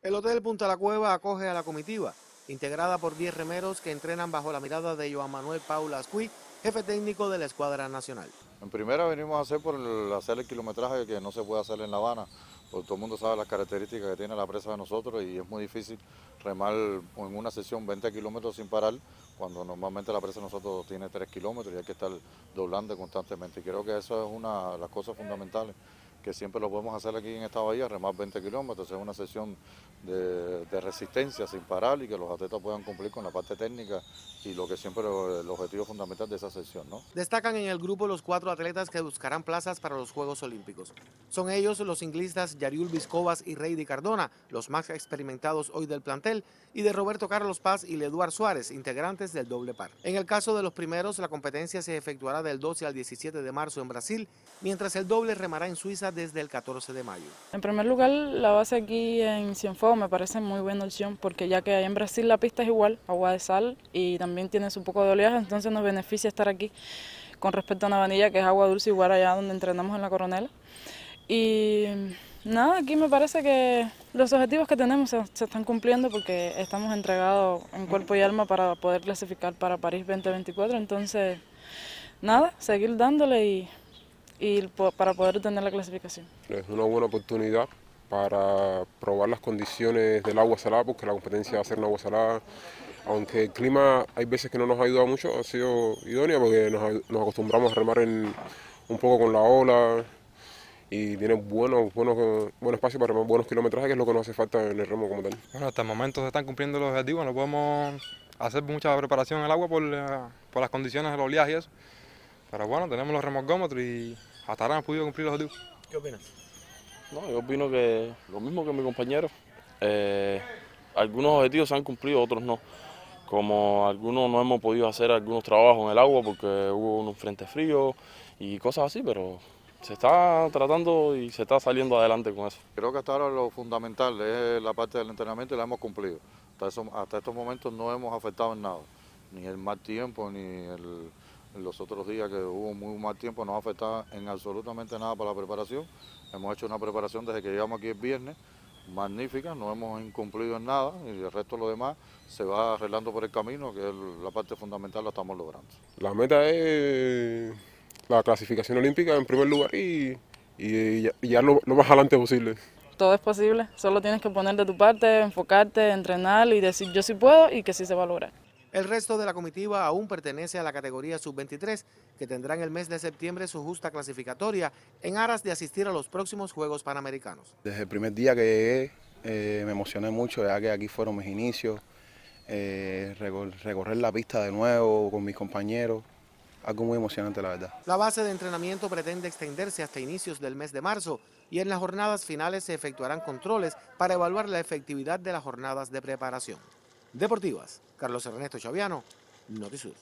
El Hotel Punta La Cueva acoge a la comitiva, integrada por 10 remeros que entrenan bajo la mirada de Joan Manuel Paula Ascuí, jefe técnico de la Escuadra Nacional. En primera venimos a hacer por hacer el kilometraje que no se puede hacer en La Habana, porque todo el mundo sabe las características que tiene la presa de nosotros y es muy difícil remar en una sesión 20 kilómetros sin parar, cuando normalmente la presa de nosotros tiene 3 kilómetros y hay que estar doblando constantemente. Y creo que eso es una de las cosas fundamentales que siempre lo podemos hacer aquí en esta bahía, remar 20 kilómetros, es una sesión de resistencia sin parar y que los atletas puedan cumplir con la parte técnica y lo que siempre es el objetivo fundamental de esa sesión, ¿no? Destacan en el grupo los 4 atletas que buscarán plazas para los Juegos Olímpicos. Son ellos los ciclistas Yariul Vizcobas y Rey Di Cardona, los más experimentados hoy del plantel, y de Roberto Carlos Paz y Eduard Suárez, integrantes del doble par. En el caso de los primeros, la competencia se efectuará del 12 al 17 de marzo en Brasil, mientras el doble remará en Suiza desde el 14 de mayo. En primer lugar, la base aquí en Cienfuegos me parece muy buena opción, porque ya que en Brasil la pista es igual, agua de sal y también tiene un poco de oleaje, entonces nos beneficia estar aquí con respecto a Navanilla, que es agua dulce igual allá donde entrenamos en La Coronela. Y nada, aquí me parece que los objetivos que tenemos se están cumpliendo porque estamos entregados en cuerpo y alma para poder clasificar para París 2024, entonces nada, seguir dándole y para poder tener la clasificación. Es una buena oportunidad para probar las condiciones del agua salada, porque la competencia va a ser en agua salada. Aunque el clima hay veces que no nos ha ayudado mucho, ha sido idónea porque nos acostumbramos a remar un poco con la ola y tiene buen espacio para remar buenos kilometrajes, que es lo que nos hace falta en el remo como tal. Bueno, hasta el momento se están cumpliendo los objetivos, no podemos hacer mucha preparación en el agua por las condiciones del oleaje y eso. Pero bueno, tenemos los remorgómetros y hasta ahora han podido cumplir los objetivos. ¿Qué opinas? No, yo opino que lo mismo que mi compañero. Algunos objetivos se han cumplido, otros no. Como algunos no hemos podido hacer algunos trabajos en el agua porque hubo un frente frío y cosas así, pero se está tratando y se está saliendo adelante con eso. Creo que hasta ahora lo fundamental es la parte del entrenamiento y la hemos cumplido. Hasta estos momentos no hemos afectado en nada, ni el mal tiempo, ni el... Los otros días que hubo muy mal tiempo no ha afectado en absolutamente nada para la preparación. Hemos hecho una preparación desde que llegamos aquí el viernes, magnífica, no hemos incumplido en nada y el resto de lo demás se va arreglando por el camino, que es la parte fundamental, la estamos logrando. La meta es la clasificación olímpica en primer lugar y ya lo más adelante posible. Todo es posible, solo tienes que poner de tu parte, enfocarte, entrenar y decir yo sí puedo y que sí se va a lograr. El resto de la comitiva aún pertenece a la categoría sub-23, que tendrá en el mes de septiembre su justa clasificatoria en aras de asistir a los próximos Juegos Panamericanos. Desde el primer día que llegué me emocioné mucho, ya que aquí fueron mis inicios, recorrer la pista de nuevo con mis compañeros, algo muy emocionante la verdad. La base de entrenamiento pretende extenderse hasta inicios del mes de marzo y en las jornadas finales se efectuarán controles para evaluar la efectividad de las jornadas de preparación. Deportivas, Carlos Ernesto Chaviano, Notisur.